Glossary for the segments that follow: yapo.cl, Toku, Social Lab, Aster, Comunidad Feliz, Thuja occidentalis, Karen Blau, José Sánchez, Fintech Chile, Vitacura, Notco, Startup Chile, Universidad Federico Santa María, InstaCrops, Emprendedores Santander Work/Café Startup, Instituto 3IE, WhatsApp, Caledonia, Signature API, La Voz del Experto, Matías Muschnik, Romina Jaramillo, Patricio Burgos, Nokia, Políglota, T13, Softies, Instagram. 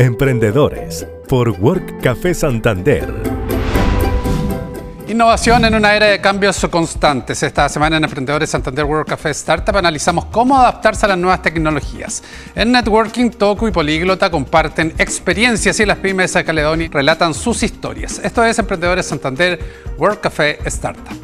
Emprendedores por Work/Café Santander. Innovación en una era de cambios constantes. Esta semana en Emprendedores Santander Work/Café Startup analizamos cómo adaptarse a las nuevas tecnologías. En Networking, Toku y Políglota comparten experiencias y las pymes de Caledonia relatan sus historias. Esto es Emprendedores Santander Work/Café Startup.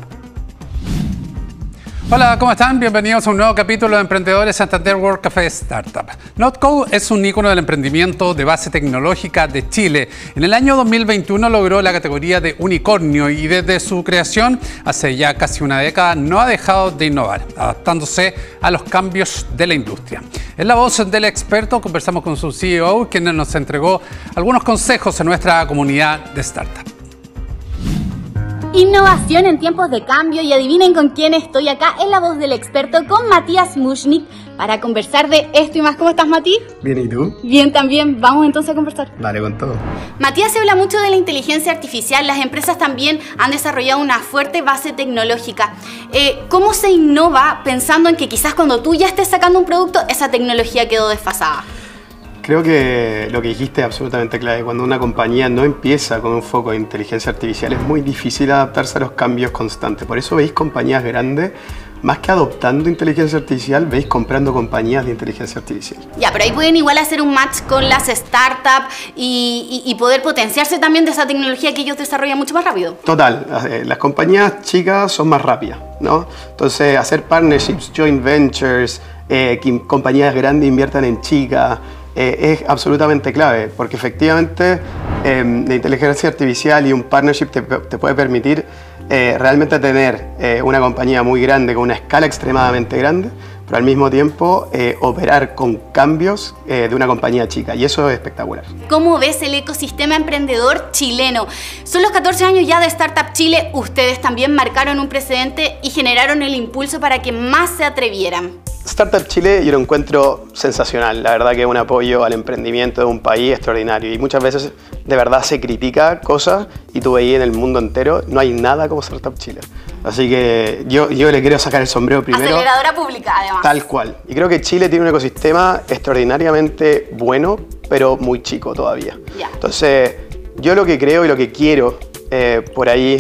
Hola, ¿cómo están? Bienvenidos a un nuevo capítulo de Emprendedores Santander Work/Café Startup. Notco es un ícono del emprendimiento de base tecnológica de Chile. En el año 2021 logró la categoría de unicornio y desde su creación, hace ya casi una década, no ha dejado de innovar, adaptándose a los cambios de la industria. En la voz del experto conversamos con su CEO, quien nos entregó algunos consejos a nuestra comunidad de startup. Innovación en tiempos de cambio y adivinen con quién estoy acá en la voz del experto con Matías Muschnik para conversar de esto y más. ¿Cómo estás, Mati? Bien, ¿y tú? Bien, también. Vamos entonces a conversar. Dale, con todo. Matías, se habla mucho de la inteligencia artificial. Las empresas también han desarrollado una fuerte base tecnológica. ¿Cómo se innova pensando en que quizás cuando tú ya estés sacando un producto, esa tecnología quedó desfasada? Creo que lo que dijiste es absolutamente clave. Cuando una compañía no empieza con un foco de inteligencia artificial es muy difícil adaptarse a los cambios constantes. Por eso veis compañías grandes, más que adoptando inteligencia artificial, veis comprando compañías de inteligencia artificial. Ya, pero ahí pueden igual hacer un match con las startups y poder potenciarse también de esa tecnología que ellos desarrollan mucho más rápido. Total, las compañías chicas son más rápidas, ¿no? Entonces, hacer partnerships, joint ventures, que compañías grandes inviertan en chicas, es absolutamente clave, porque efectivamente la inteligencia artificial y un partnership te puede permitir realmente tener una compañía muy grande, con una escala extremadamente grande, pero al mismo tiempo operar con cambios de una compañía chica, y eso es espectacular. ¿Cómo ves el ecosistema emprendedor chileno? Son los 14 años ya de Startup Chile, ustedes también marcaron un precedente y generaron el impulso para que más se atrevieran. Startup Chile yo lo encuentro sensacional, la verdad que es un apoyo al emprendimiento de un país extraordinario y muchas veces de verdad se critica cosas y tú veías en el mundo entero, no hay nada como Startup Chile. Así que yo le quiero sacar el sombrero primero. Aceleradora pública además. Tal cual. Y creo que Chile tiene un ecosistema extraordinariamente bueno, pero muy chico todavía. Yeah. Entonces yo lo que creo y lo que quiero por ahí,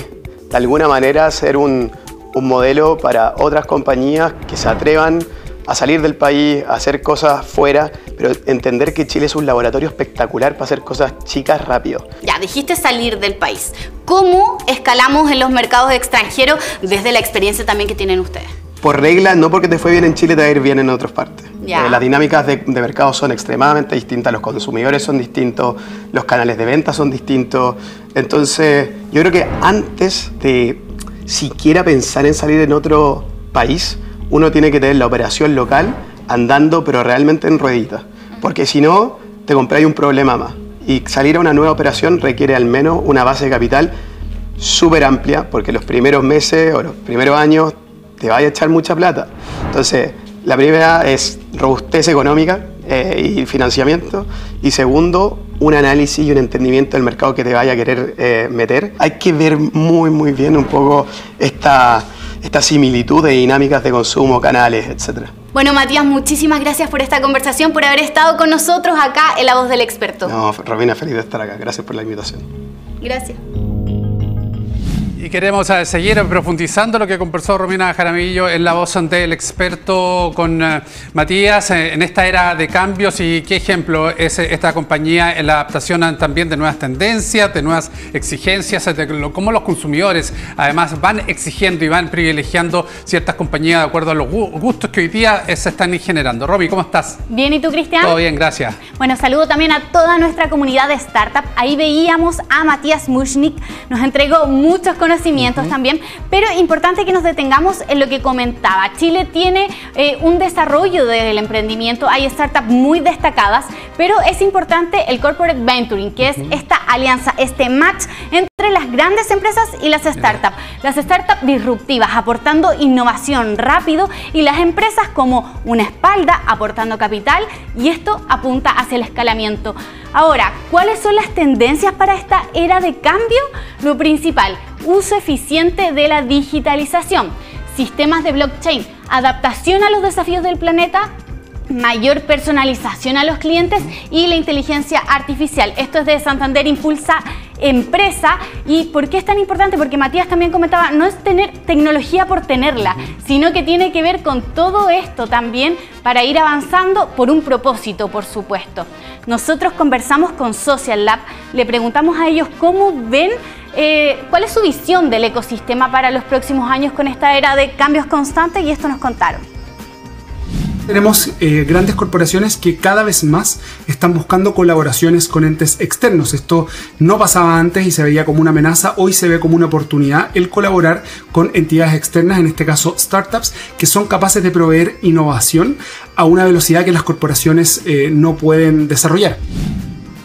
de alguna manera, ser un modelo para otras compañías que se atrevan a salir del país, a hacer cosas fuera, pero entender que Chile es un laboratorio espectacular para hacer cosas chicas rápido. Ya, dijiste salir del país. ¿Cómo escalamos en los mercados extranjeros desde la experiencia también que tienen ustedes? Por regla, no porque te fue bien en Chile, te va a ir bien en otras partes. Yeah. Las dinámicas de mercado son extremadamente distintas, los consumidores son distintos, los canales de venta son distintos. Entonces, yo creo que antes de siquiera pensar en salir en otro país, uno tiene que tener la operación local andando, pero realmente en rueditas, porque si no, te compráis un problema más. Y salir a una nueva operación requiere al menos una base de capital súper amplia, porque los primeros meses o los primeros años te vas a echar mucha plata. Entonces, la primera es robustez económica y financiamiento, y segundo, un análisis y un entendimiento del mercado que te vaya a querer meter. Hay que ver muy bien un poco esta similitud de dinámicas de consumo, canales, etc. Bueno, Matías, muchísimas gracias por esta conversación, por haber estado con nosotros acá en La Voz del Experto. No, Romina, feliz de estar acá. Gracias por la invitación. Gracias. Y queremos seguir profundizando lo que conversó Romina Jaramillo en La Voz del Experto con Matías en esta era de cambios y qué ejemplo es esta compañía en la adaptación también de nuevas tendencias, de nuevas exigencias, de cómo los consumidores además van exigiendo y van privilegiando ciertas compañías de acuerdo a los gustos que hoy día se están generando. Romy, ¿cómo estás? Bien, ¿y tú, Cristian? Todo bien, gracias. Bueno, saludo también a toda nuestra comunidad de startup. Ahí veíamos a Matías Muschnik, nos entregó muchos conocimientos también, pero importante que nos detengamos en lo que comentaba. Chile tiene un desarrollo del emprendimiento, hay startups muy destacadas, pero es importante el corporate venturing, que es esta alianza, este match entre las grandes empresas y las startups. Las startups disruptivas aportando innovación rápido y las empresas como una espalda aportando capital, y esto apunta hacia el escalamiento. Ahora, ¿cuáles son las tendencias para esta era de cambio? Lo principal, uso eficiente de la digitalización, sistemas de blockchain, adaptación a los desafíos del planeta, mayor personalización a los clientes y la inteligencia artificial. Esto es de Santander Impulsa Empresa. ¿Y por qué es tan importante? Porque Matías también comentaba, no es tener tecnología por tenerla, sino que tiene que ver con todo esto también para ir avanzando por un propósito, por supuesto. Nosotros conversamos con Social Lab, le preguntamos a ellos cómo ven, cuál es su visión del ecosistema para los próximos años con esta era de cambios constantes, y esto nos contaron. Tenemos grandes corporaciones que cada vez más están buscando colaboraciones con entes externos. Esto no pasaba antes y se veía como una amenaza. Hoy se ve como una oportunidad el colaborar con entidades externas, en este caso startups, que son capaces de proveer innovación a una velocidad que las corporaciones no pueden desarrollar.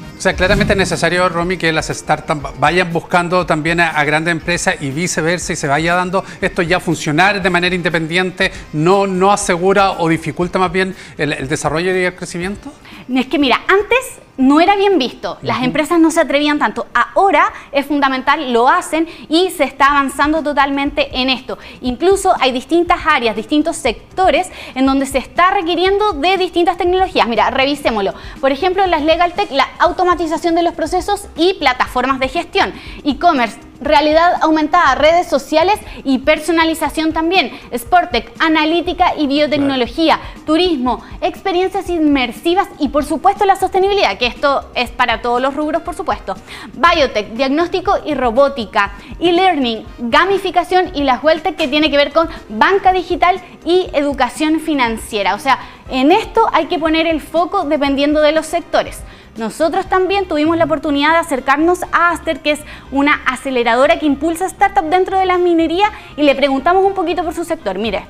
O sea, claramente es necesario, Romy, que las startups vayan buscando también a grandes empresas y viceversa, y se vaya dando esto ya funcionar de manera independiente, no asegura o dificulta más bien el desarrollo y el crecimiento. Es que mira, antes no era bien visto, las empresas no se atrevían tanto, ahora es fundamental, lo hacen y se está avanzando totalmente en esto. Incluso hay distintas áreas, distintos sectores en donde se está requiriendo de distintas tecnologías. Mira, revisémoslo. Por ejemplo, en las Legal Tech, la automatización de los procesos y plataformas de gestión, e-commerce, realidad aumentada, redes sociales y personalización también, Sportec, analítica y biotecnología, turismo, experiencias inmersivas y por supuesto la sostenibilidad, que esto es para todos los rubros por supuesto, biotech, diagnóstico y robótica, e-learning, gamificación y la WellTech, que tiene que ver con banca digital y educación financiera. O sea, en esto hay que poner el foco dependiendo de los sectores. Nosotros también tuvimos la oportunidad de acercarnos a Aster, que es una aceleradora que impulsa startups dentro de la minería, y le preguntamos un poquito por su sector. Mire.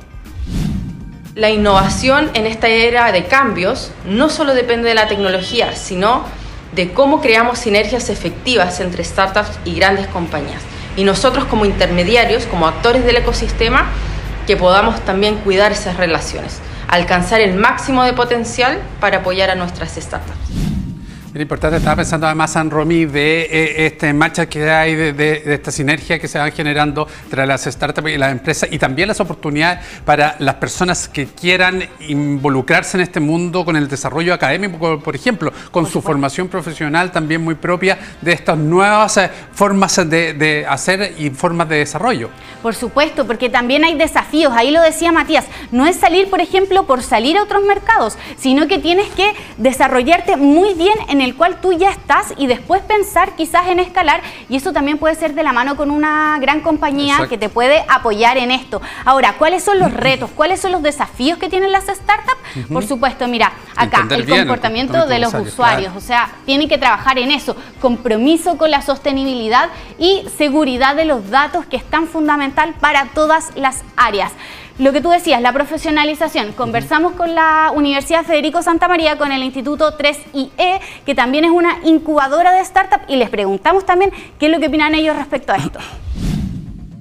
La innovación en esta era de cambios no solo depende de la tecnología, sino de cómo creamos sinergias efectivas entre startups y grandes compañías. Y nosotros como intermediarios, como actores del ecosistema, que podamos también cuidar esas relaciones, alcanzar el máximo de potencial para apoyar a nuestras startups. Bien importante, estaba pensando además, San Romy, de esta marcha que hay, de esta sinergia que se van generando entre las startups y las empresas, y también las oportunidades para las personas que quieran involucrarse en este mundo con el desarrollo académico, por ejemplo, con su formación profesional también muy propia de estas nuevas formas de hacer y formas de desarrollo. Por supuesto, porque también hay desafíos, ahí lo decía Matías, no es salir, por ejemplo, por salir a otros mercados, sino que tienes que desarrollarte muy bien en el cual tú ya estás y después pensar quizás en escalar, y eso también puede ser de la mano con una gran compañía. Exacto. Que te puede apoyar en esto. Ahora, ¿cuáles son los retos? ¿Cuáles son los desafíos que tienen las startups? Por supuesto, mira, acá el comportamiento de los usuarios, o sea, tienen que trabajar en eso, compromiso con la sostenibilidad y seguridad de los datos, que es tan fundamental para todas las áreas. Lo que tú decías, la profesionalización. Conversamos con la Universidad Federico Santa María, con el Instituto 3IE, que también es una incubadora de startup, y les preguntamos también qué es lo que opinan ellos respecto a esto.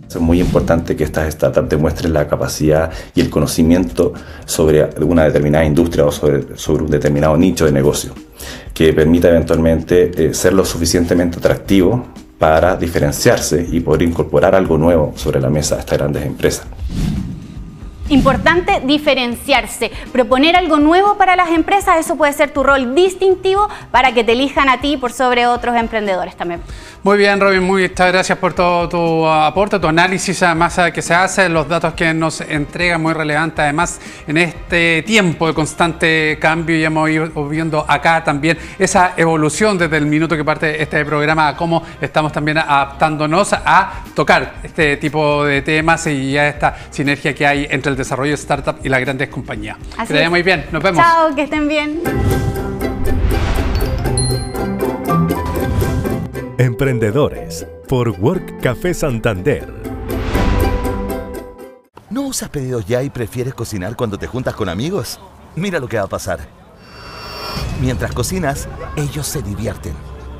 Es muy importante que estas startups demuestren la capacidad y el conocimiento sobre una determinada industria o sobre un determinado nicho de negocio, que permita eventualmente ser lo suficientemente atractivo para diferenciarse y poder incorporar algo nuevo sobre la mesa a estas grandes empresas. Importante diferenciarse, proponer algo nuevo para las empresas, eso puede ser tu rol distintivo para que te elijan a ti por sobre otros emprendedores también. Muy bien, Robin, muchas gracias por todo tu aporte, tu análisis además que se hace, los datos que nos entrega muy relevante además en este tiempo de constante cambio, y hemos ido viendo acá también esa evolución desde el minuto que parte este programa, a cómo estamos también adaptándonos a tocar este tipo de temas y a esta sinergia que hay entre el desarrollo de startup y las grandes compañías. Así que vaya muy bien, nos vemos. Chao, que estén bien. Emprendedores por Work Café Santander. ¿No usas pedidos ya y prefieres cocinar cuando te juntas con amigos? Mira lo que va a pasar. Mientras cocinas, ellos se divierten.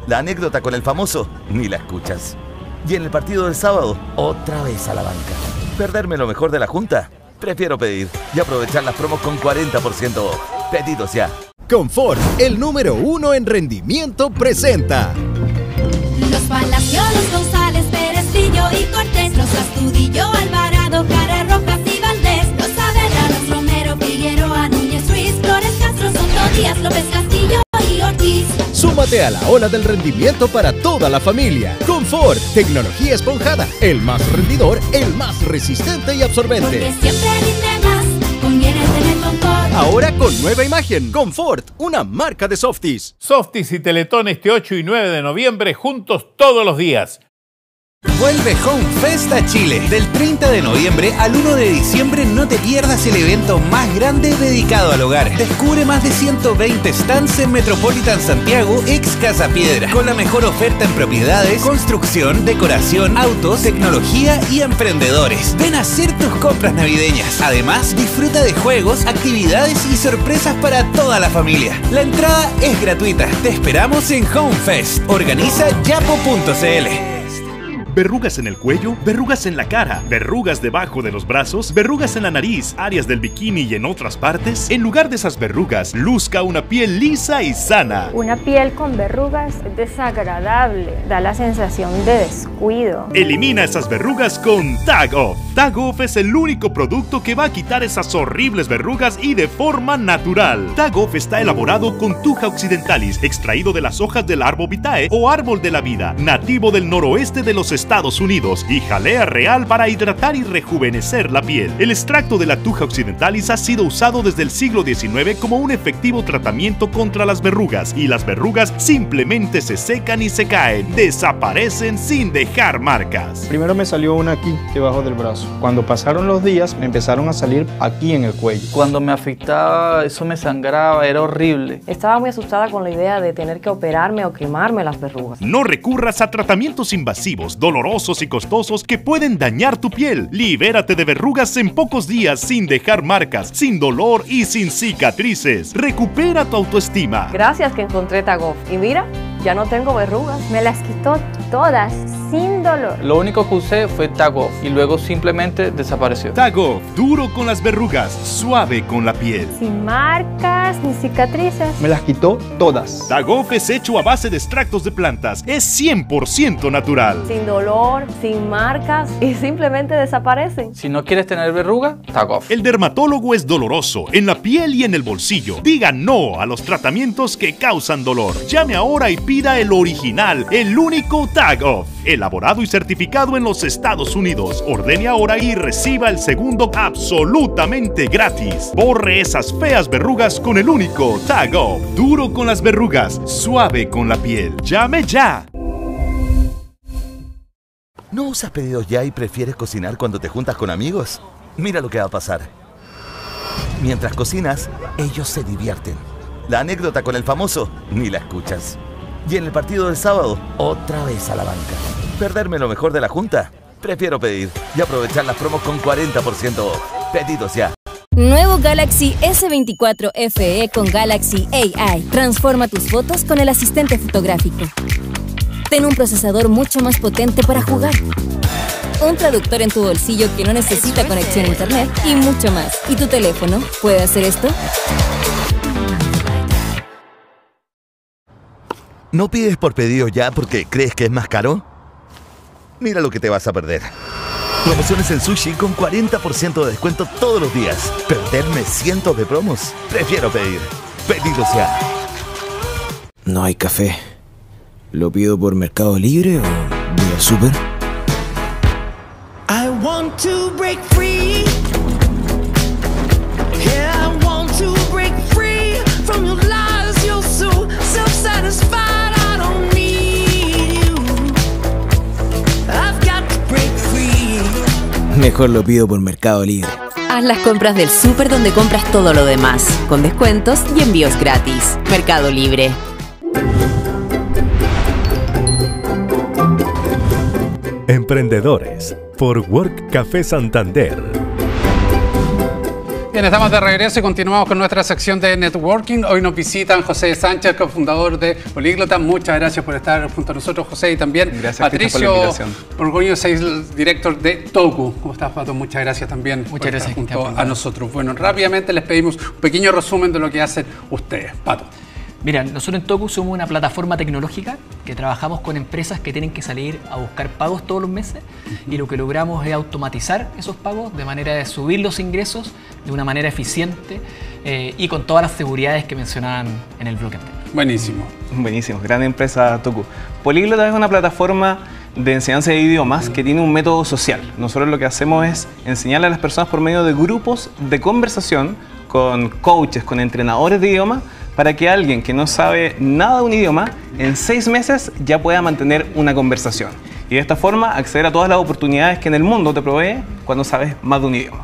La anécdota con el famoso, ni la escuchas. Y en el partido del sábado, otra vez a la banca. ¿Perderme lo mejor de la junta? Prefiero pedir y aprovechar las promos con 40% off. Pedidos ya. Confort, el número 1 en rendimiento, presenta. Los Palaciolos, González, Pérez, Trillo y Cortés. Los Astudillo, Alvarado, Jara, Rojas y Valdés. Los Averra, Romero, Figueroa, Núñez, Ruiz, Flores, Matías López Castillo y Ortiz. Súmate a la ola del rendimiento para toda la familia. Confort, tecnología esponjada, el más rendidor, el más resistente y absorbente. Porque siempre rinde más, conviene tener confort. Ahora con nueva imagen, Confort, una marca de Softies. Softies y Teletón este 8 y 9 de noviembre, juntos todos los días. Vuelve Home Fest a Chile. Del 30 de noviembre al 1 de diciembre no te pierdas el evento más grande dedicado al hogar. Descubre más de 120 stands en Metropolitan Santiago, ex Casa Piedra, con la mejor oferta en propiedades, construcción, decoración, autos, tecnología y emprendedores. Ven a hacer tus compras navideñas. Además, disfruta de juegos, actividades y sorpresas para toda la familia. La entrada es gratuita. Te esperamos en Home Fest. Organiza yapo.cl. Verrugas en el cuello, verrugas en la cara, verrugas debajo de los brazos, verrugas en la nariz, áreas del bikini y en otras partes. En lugar de esas verrugas, luzca una piel lisa y sana. Una piel con verrugas es desagradable, da la sensación de descuido. Elimina esas verrugas con Tag Off. Tag Off es el único producto que va a quitar esas horribles verrugas y de forma natural. Tag Off está elaborado con Thuja occidentalis, extraído de las hojas del Arbovitae o árbol de la vida, nativo del noroeste de los Estados Unidos, y jalea real para hidratar y rejuvenecer la piel. El extracto de la Thuja occidentalis ha sido usado desde el siglo XIX como un efectivo tratamiento contra las verrugas, y las verrugas simplemente se secan y se caen, desaparecen sin dejar marcas. Primero me salió una aquí, debajo del brazo. Cuando pasaron los días, me empezaron a salir aquí en el cuello. Cuando me afectaba, eso me sangraba, era horrible. Estaba muy asustada con la idea de tener que operarme o quemarme las verrugas. No recurras a tratamientos invasivos, dolorosos y costosos que pueden dañar tu piel. Libérate de verrugas en pocos días sin dejar marcas, sin dolor y sin cicatrices. Recupera tu autoestima. Gracias que encontré Tag Off. Y mira, ya no tengo verrugas. Me las quitó todas sin dolor. Lo único que usé fue Tag Off y luego simplemente desapareció. Tag Off, duro con las verrugas, suave con la piel. Sin marcas ni cicatrices. Me las quitó todas. Tag Off es hecho a base de extractos de plantas. Es 100% natural. Sin dolor, sin marcas y simplemente desaparecen. Si no quieres tener verruga, Tag Off. El dermatólogo es doloroso en la piel y en el bolsillo. Diga no a los tratamientos que causan dolor. Llame ahora y pida el original, el único Tag Off, elaborado y certificado en los Estados Unidos. Ordene ahora y reciba el segundo absolutamente gratis. Borre esas feas verrugas con el único Tag Off, duro con las verrugas, suave con la piel. ¡Llame ya! ¿No usas pedidos ya y prefieres cocinar cuando te juntas con amigos? Mira lo que va a pasar. Mientras cocinas, ellos se divierten. La anécdota con el famoso, ni la escuchas. Y en el partido del sábado, otra vez a la banca. ¿Perderme lo mejor de la junta? Prefiero pedir y aprovechar las promos con 40% off. Pedidos ya. Nuevo Galaxy S24 FE con Galaxy AI. Transforma tus fotos con el asistente fotográfico. Ten un procesador mucho más potente para jugar. Un traductor en tu bolsillo que no necesita conexión a internet y mucho más. ¿Y tu teléfono puede hacer esto? ¿No pides por pedido ya porque crees que es más caro? Mira lo que te vas a perder. Promociones en sushi con 40% de descuento todos los días. Perderme cientos de promos. Prefiero pedir. Pedido ya. No hay café. ¿Lo pido por Mercado Libre o voy al súper? Mejor lo pido por Mercado Libre. Haz las compras del súper donde compras todo lo demás, con descuentos y envíos gratis. Mercado Libre. Emprendedores por Work Café Santander. Bien, estamos de regreso y continuamos con nuestra sección de networking. Hoy nos visitan José Sánchez, cofundador de Políglota. Muchas gracias por estar junto a nosotros, José, y también gracias, Patricio Burgos, director de Toku. ¿Cómo estás, Pato? Muchas gracias también por estar junto a nosotros. Bueno, rápidamente les pedimos un pequeño resumen de lo que hacen ustedes, Pato. Mira, nosotros en Toku somos una plataforma tecnológica que trabajamos con empresas que tienen que salir a buscar pagos todos los meses y lo que logramos es automatizar esos pagos de manera de subir los ingresos de una manera eficiente y con todas las seguridades que mencionaban en el bloque anterior. Buenísimo. Buenísimo, gran empresa Toku. Políglota es una plataforma de enseñanza de idiomas que tiene un método social. Nosotros lo que hacemos es enseñarle a las personas por medio de grupos de conversación con coaches, con entrenadores de idiomas, para que alguien que no sabe nada de un idioma, en 6 meses ya pueda mantener una conversación. Y de esta forma acceder a todas las oportunidades que en el mundo te provee cuando sabes más de un idioma.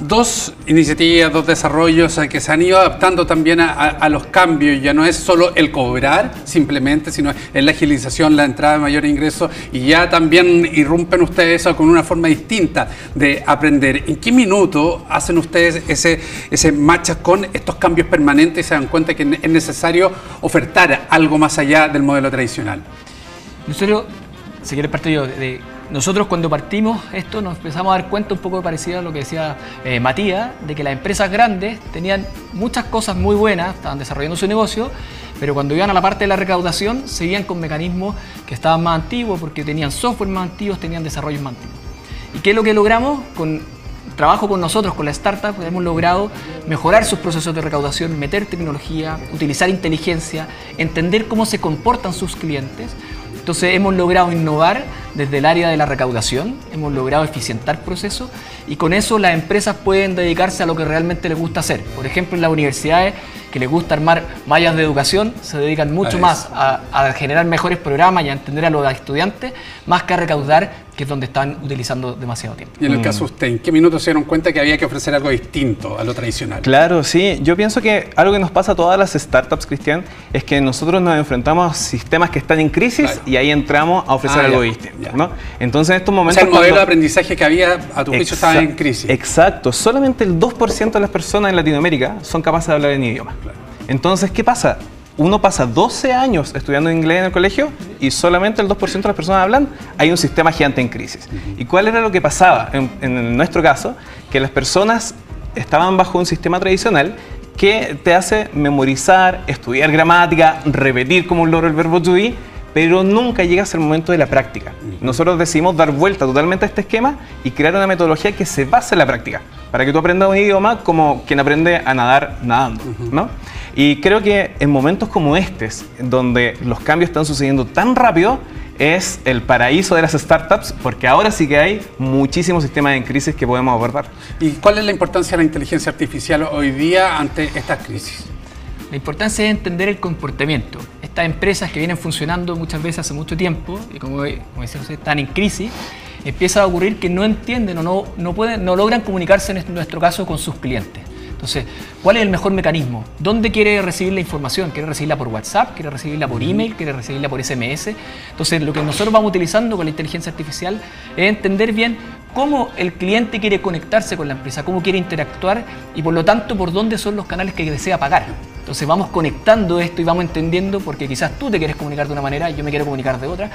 2 iniciativas, 2 desarrollos que se han ido adaptando también a los cambios. Ya no es solo el cobrar simplemente, sino es la agilización, la entrada de mayor ingreso, y ya también irrumpen ustedes con una forma distinta de aprender. ¿En qué minuto hacen ustedes ese match con estos cambios permanentes y se dan cuenta que es necesario ofertar algo más allá del modelo tradicional? Nosotros, si quieres partir yo Nosotros cuando partimos esto nos empezamos a dar cuenta un poco parecido a lo que decía Matías, de que las empresas grandes tenían muchas cosas muy buenas, estaban desarrollando su negocio, pero cuando iban a la parte de la recaudación seguían con mecanismos que estaban más antiguos porque tenían software más antiguos, tenían desarrollos más antiguos. ¿Y qué es lo que logramos? Con trabajo con nosotros, con la startup, hemos logrado mejorar sus procesos de recaudación, meter tecnología, utilizar inteligencia, entender cómo se comportan sus clientes. Entonces hemos logrado innovar desde el área de la recaudación, hemos logrado eficientar procesos y con eso las empresas pueden dedicarse a lo que realmente les gusta hacer. Por ejemplo, en las universidades que les gusta armar mallas de educación se dedican mucho más a generar mejores programas y a entender a los estudiantes más que a recaudar, que es donde están utilizando demasiado tiempo. Y en el caso de usted, ¿en qué minutos se dieron cuenta que había que ofrecer algo distinto a lo tradicional? Claro, sí. Yo pienso que algo que nos pasa a todas las startups, Cristian, es que nosotros nos enfrentamos a sistemas que están en crisis y ahí entramos a ofrecer algo distinto, ¿no? Entonces, en estos momentos... O sea, el modelo de aprendizaje que había, a tu juicio, estaba en crisis. Exacto. Solamente el 2% de las personas en Latinoamérica son capaces de hablar en idioma. Claro. Entonces, ¿qué pasa? Uno pasa 12 años estudiando inglés en el colegio y solamente el 2% de las personas hablan. Hay un sistema gigante en crisis. ¿Y cuál era lo que pasaba? En nuestro caso, que las personas estaban bajo un sistema tradicional que te hace memorizar, estudiar gramática, repetir como un loro el verbo to be, pero nunca llegas al momento de la práctica. Nosotros decidimos dar vuelta totalmente a este esquema y crear una metodología que se base en la práctica, para que tú aprendas un idioma como quien aprende a nadar nadando, ¿no? Y creo que en momentos como estos, donde los cambios están sucediendo tan rápido, es el paraíso de las startups, porque ahora sí que hay muchísimos sistemas en crisis que podemos abordar. ¿Y cuál es la importancia de la inteligencia artificial hoy día ante estas crisis? La importancia es entender el comportamiento. Estas empresas que vienen funcionando muchas veces hace mucho tiempo, y como decía José, están en crisis, empieza a ocurrir que no entienden o no logran comunicarse, en nuestro caso, con sus clientes. Entonces, ¿cuál es el mejor mecanismo? ¿Dónde quiere recibir la información? ¿Quiere recibirla por WhatsApp? ¿Quiere recibirla por email? ¿Quiere recibirla por SMS? Entonces, lo que nosotros vamos utilizando con la inteligencia artificial es entender bien cómo el cliente quiere conectarse con la empresa, cómo quiere interactuar y, por lo tanto, por dónde son los canales que desea pagar. Entonces vamos conectando esto y vamos entendiendo, porque quizás tú te quieres comunicar de una manera y yo me quiero comunicar de otra,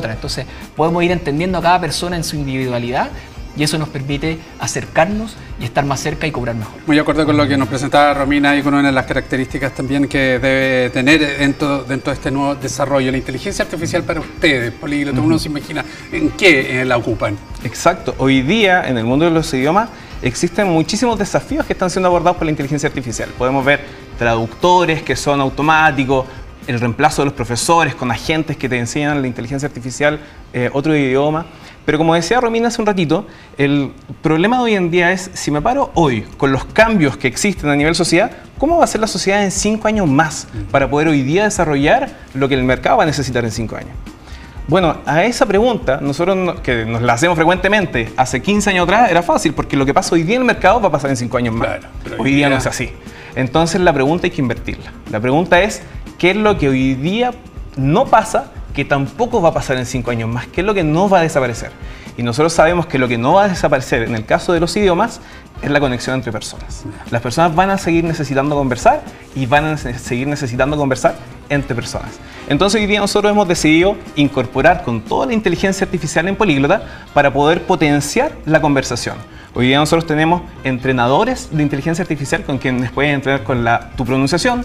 Entonces podemos ir entendiendo a cada persona en su individualidad y eso nos permite acercarnos y estar más cerca y cobrar mejor. Muy de acuerdo con lo que nos presentaba Romina y con una de las características también que debe tener dentro de este nuevo desarrollo. La inteligencia artificial para ustedes, Políglota, uno se imagina en qué la ocupan. Exacto. Hoy día en el mundo de los idiomas existen muchísimos desafíos que están siendo abordados por la inteligencia artificial. Podemos ver traductores que son automáticos, el reemplazo de los profesores con agentes que te enseñan la inteligencia artificial otro idioma. Pero como decía Romina hace un ratito, el problema de hoy en día es, si me paro hoy con los cambios que existen a nivel sociedad, ¿cómo va a ser la sociedad en 5 años más para poder hoy día desarrollar lo que el mercado va a necesitar en 5 años? Bueno, a esa pregunta, nosotros que nos la hacemos frecuentemente, hace 15 años atrás era fácil, porque lo que pasa hoy día en el mercado va a pasar en 5 años más. Claro, hoy día no es así. Entonces la pregunta hay que invertirla. La pregunta es, ¿qué es lo que hoy día no pasa que tampoco va a pasar en 5 años más? ¿Qué es lo que no va a desaparecer? Y nosotros sabemos que lo que no va a desaparecer en el caso de los idiomas es la conexión entre personas. Las personas van a seguir necesitando conversar y van a seguir necesitando conversar entre personas. Entonces hoy día nosotros hemos decidido incorporar con toda la inteligencia artificial en Políglota para poder potenciar la conversación. Hoy día nosotros tenemos entrenadores de inteligencia artificial con quienes puedes entrenar con tu pronunciación,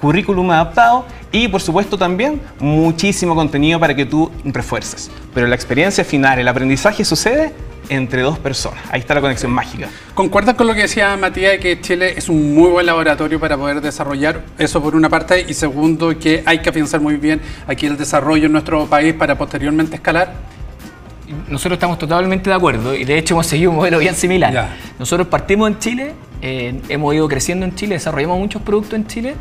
currículum adaptado y por supuesto también muchísimo contenido para que tú refuerces. Pero la experiencia final, el aprendizaje sucede entre dos personas. Ahí está la conexión mágica. ¿Concuerdas con lo que decía Matías, que Chile es un muy buen laboratorio para poder desarrollar eso por una parte, y segundo, que hay que afianzar muy bien aquí el desarrollo en nuestro país para posteriormente escalar? Nosotros estamos totalmente de acuerdo y de hecho hemos seguido un modelo bien similar. Ya. Nosotros partimos en Chile, hemos ido creciendo en Chile, desarrollamos muchos productos en Chile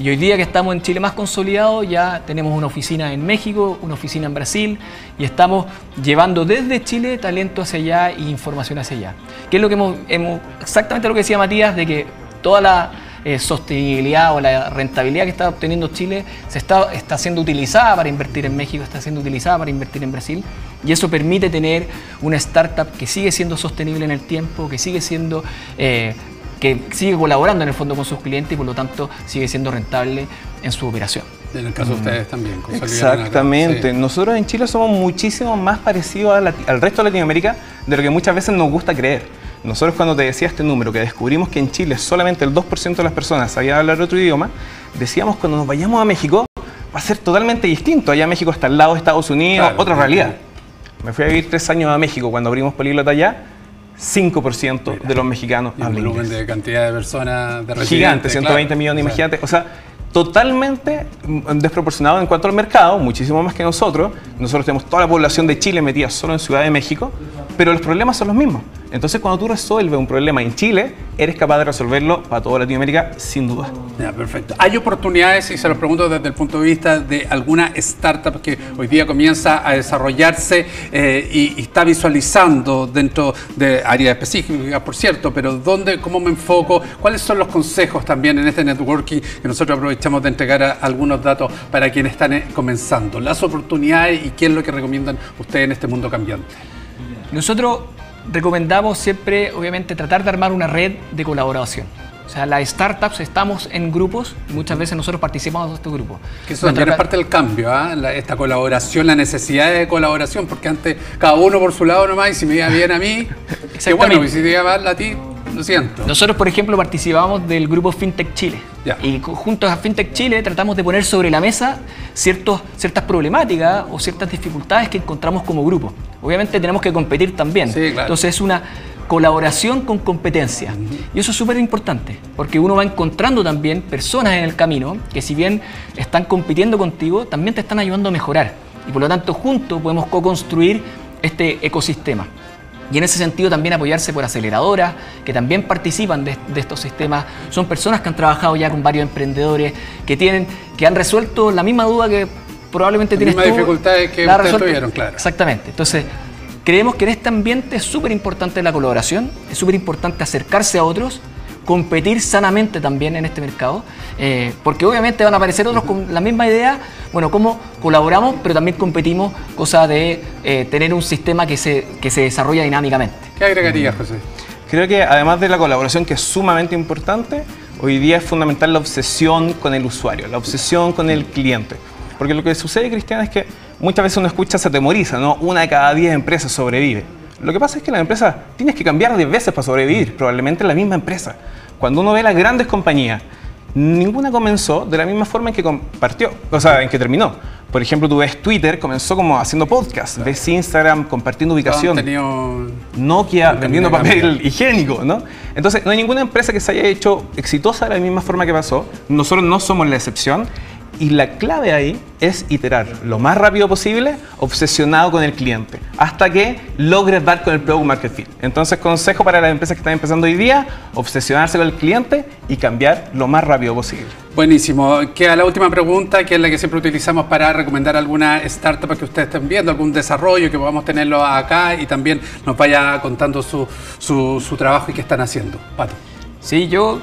y hoy día que estamos en Chile más consolidado ya tenemos una oficina en México, una oficina en Brasil y estamos llevando desde Chile talento hacia allá e información hacia allá. ¿Qué es lo que exactamente lo que decía Matías, de que toda la sostenibilidad o la rentabilidad que está obteniendo Chile está siendo utilizada para invertir en México, está siendo utilizada para invertir en Brasil, y eso permite tener una startup que sigue siendo sostenible en el tiempo, que sigue siendo que sigue colaborando en el fondo con sus clientes y por lo tanto sigue siendo rentable en su operación. En el caso de ustedes también. Exactamente. Sí. Nosotros en Chile somos muchísimo más parecidos al resto de Latinoamérica de lo que muchas veces nos gusta creer. Nosotros cuando te decía este número, que descubrimos que en Chile solamente el 2% de las personas sabía hablar otro idioma, decíamos cuando nos vayamos a México va a ser totalmente distinto. Allá México está al lado de Estados Unidos, claro, otra realidad. Claro. Me fui a vivir 3 años a México cuando abrimos Políglota allá. 5% de los mexicanos hablan inglés. Un volumen de cantidad de personas de residentes. Gigante, 120 claro, millones, imagínate. O sea, totalmente desproporcionado en cuanto al mercado, muchísimo más que nosotros. Nosotros tenemos toda la población de Chile metida solo en Ciudad de México, pero los problemas son los mismos. Entonces, cuando tú resuelves un problema en Chile, eres capaz de resolverlo para toda Latinoamérica, sin duda. Ya, perfecto. ¿Hay oportunidades, y se los pregunto desde el punto de vista de alguna startup que hoy día comienza a desarrollarse y está visualizando dentro de áreas específicas, por cierto, pero dónde, cómo me enfoco? ¿Cuáles son los consejos también en este networking que nosotros aprovechamos de entregar algunos datos para quienes están comenzando? Las oportunidades y qué es lo que recomiendan ustedes en este mundo cambiante. Nosotros recomendamos siempre, obviamente, tratar de armar una red de colaboración. O sea, las startups estamos en grupos y muchas veces nosotros participamos de estos grupos. Que eso también es parte del cambio, ¿eh? Esta colaboración, la necesidad de colaboración, porque antes cada uno por su lado nomás, y si me iba bien a mí, que bueno, y si te iba mal a ti, lo siento. Nosotros, por ejemplo, participamos del grupo Fintech Chile. Ya. Y juntos a Fintech Chile tratamos de poner sobre la mesa ciertas problemáticas o ciertas dificultades que encontramos como grupo. Obviamente tenemos que competir también. Sí, claro. Entonces es una colaboración con competencia. Y eso es súper importante, porque uno va encontrando también personas en el camino que si bien están compitiendo contigo, también te están ayudando a mejorar. Y por lo tanto juntos podemos co-construir este ecosistema. Y en ese sentido también apoyarse por aceleradoras que también participan de estos sistemas. Son personas que han trabajado ya con varios emprendedores, que han resuelto la misma duda que probablemente tienes tú. Las mismas dificultades que ustedes tuvieron, claro. Exactamente. Entonces, creemos que en este ambiente es súper importante la colaboración, es súper importante acercarse a otros, competir sanamente también en este mercado, porque obviamente van a aparecer otros con la misma idea. Bueno, cómo colaboramos, pero también competimos, cosa de tener un sistema que se desarrolla dinámicamente. ¿Qué agregarías, José? Creo que además de la colaboración, que es sumamente importante, hoy día es fundamental la obsesión con el usuario, la obsesión con el cliente. Porque lo que sucede, Cristian, es que muchas veces uno escucha, se atemoriza, ¿no? 1 de cada 10 empresas sobrevive. Lo que pasa es que las empresas tienes que cambiar 10 veces para sobrevivir, probablemente la misma empresa. Cuando uno ve las grandes compañías, ninguna comenzó de la misma forma en que partió, o sea, en que terminó. Por ejemplo, tú ves Twitter, comenzó como haciendo podcast, claro. Ves Instagram compartiendo ubicación, Nokia vendiendo papel higiénico, ¿no? Entonces, no hay ninguna empresa que se haya hecho exitosa de la misma forma que pasó. Nosotros no somos la excepción. Y la clave ahí es iterar lo más rápido posible, obsesionado con el cliente, hasta que logres dar con el Product Market Fit. Entonces, consejo para las empresas que están empezando hoy día, obsesionarse con el cliente y cambiar lo más rápido posible. Buenísimo. Queda la última pregunta, que es la que siempre utilizamos para recomendar alguna startup que ustedes estén viendo, algún desarrollo que podamos tenerlo acá y también nos vaya contando su trabajo y qué están haciendo. Pato. Sí, yo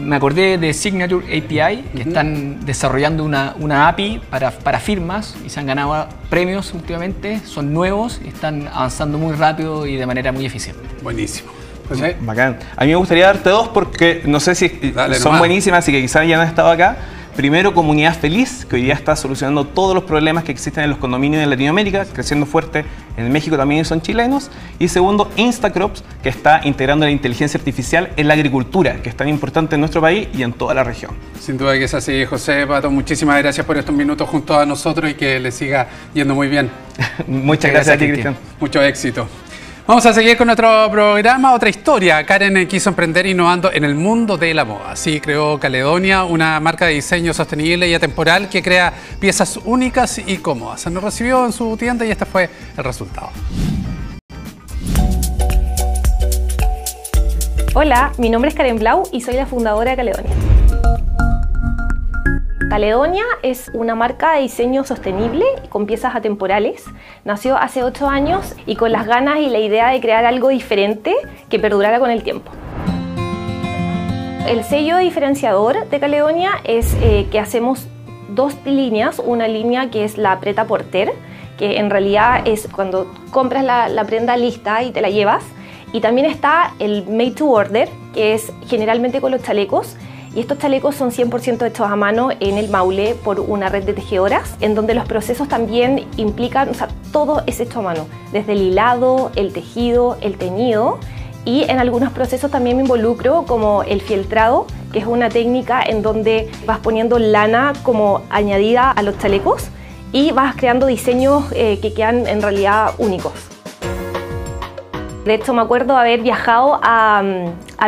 me acordé de Signature API, que están desarrollando una API para firmas y se han ganado premios últimamente. Son nuevos y están avanzando muy rápido y de manera muy eficiente. Buenísimo. Pues, ¿eh? Bacán. A mí me gustaría darte dos porque no sé si son buenísimas, así que quizás ya no han estado acá. Primero, Comunidad Feliz, que hoy día está solucionando todos los problemas que existen en los condominios de Latinoamérica, creciendo fuerte en México también, son chilenos. Y segundo, InstaCrops, que está integrando la inteligencia artificial en la agricultura, que es tan importante en nuestro país y en toda la región. Sin duda que es así, José. Pato, muchísimas gracias por estos minutos junto a nosotros y que le siga yendo muy bien. Muchas gracias a ti, Cristian. Mucho éxito. Vamos a seguir con nuestro programa. Otra historia. Karen quiso emprender innovando en el mundo de la moda. Así creó Caledonia, una marca de diseño sostenible y atemporal que crea piezas únicas y cómodas. Nos recibió en su tienda y este fue el resultado. Hola, mi nombre es Karen Blau y soy la fundadora de Caledonia. Caledonia es una marca de diseño sostenible con piezas atemporales. Nació hace 8 años y con las ganas y la idea de crear algo diferente que perdurara con el tiempo. El sello diferenciador de Caledonia es que hacemos dos líneas. Una línea que es la prêt-à-porter, que en realidad es cuando compras la prenda lista y te la llevas. Y también está el made to order, que es generalmente con los chalecos. Y estos chalecos son 100% hechos a mano en el Maule por una red de tejedoras, en donde los procesos también implican, o sea, todo es hecho a mano, desde el hilado, el tejido, el teñido, y en algunos procesos también me involucro como el fieltrado, que es una técnica en donde vas poniendo lana como añadida a los chalecos y vas creando diseños que quedan en realidad únicos. De hecho, me acuerdo haber viajado a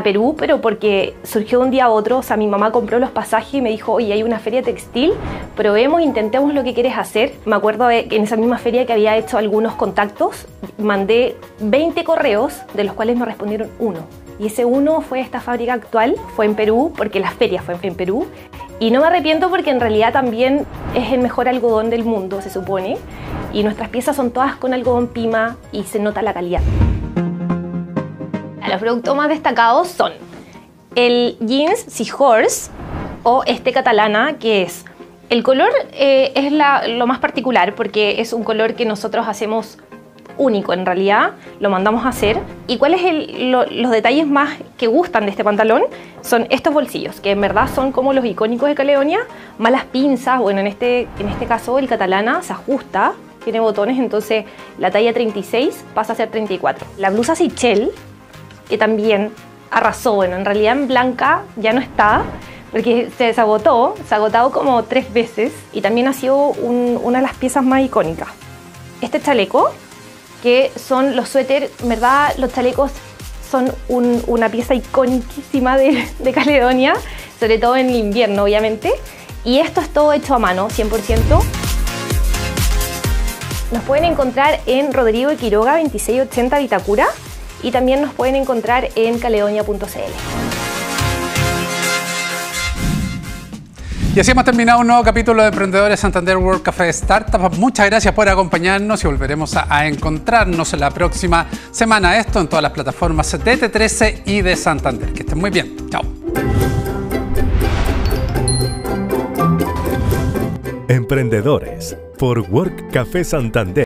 Perú, pero porque surgió de un día a otro. O sea, mi mamá compró los pasajes y me dijo, oye, hay una feria textil, probemos, intentemos lo que quieres hacer. Me acuerdo que en esa misma feria que había hecho algunos contactos, mandé 20 correos, de los cuales me respondieron 1. Y ese 1 fue esta fábrica actual, fue en Perú, porque la feria fue en Perú. Y no me arrepiento porque en realidad también es el mejor algodón del mundo, se supone. Y nuestras piezas son todas con algodón pima y se nota la calidad. Los productos más destacados son el jeans Seahorse o este catalana, que es el color es lo más particular porque es un color que nosotros hacemos único, en realidad lo mandamos a hacer. Y cuáles los detalles más que gustan de este pantalón son estos bolsillos, que en verdad son como los icónicos de Caledonia, más las pinzas. Bueno, en este caso el catalana se ajusta, tiene botones, entonces la talla 36 pasa a ser 34. La blusa Seychelles, que también arrasó. Bueno, en realidad en blanca ya no está, porque se ha agotado como 3 veces y también ha sido una de las piezas más icónicas. Este chaleco, que son los suéter, en verdad los chalecos son una pieza icónicísima de Caledonia, sobre todo en el invierno, obviamente. Y esto es todo hecho a mano, 100%. Nos pueden encontrar en Rodrigo de Quiroga, 2680 Vitacura. Y también nos pueden encontrar en caledonia.cl. Y así hemos terminado un nuevo capítulo de Emprendedores Santander Work/Café Startup. Muchas gracias por acompañarnos y volveremos a encontrarnos la próxima semana. Esto en todas las plataformas de T13 y de Santander. Que estén muy bien. Chao. Emprendedores por Work/Café Santander.